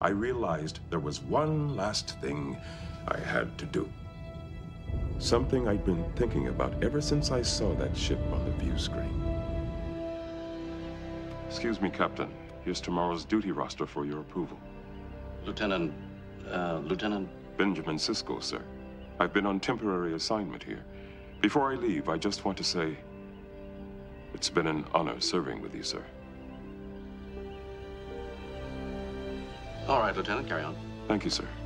I realized there was one last thing I had to do. Something I'd been thinking about ever since I saw that ship on the view screen. Excuse me, Captain. Here's tomorrow's duty roster for your approval. Lieutenant? Benjamin Sisko, sir. I've been on temporary assignment here. Before I leave, I just want to say it's been an honor serving with you, sir. All right, Lieutenant, carry on. Thank you, sir.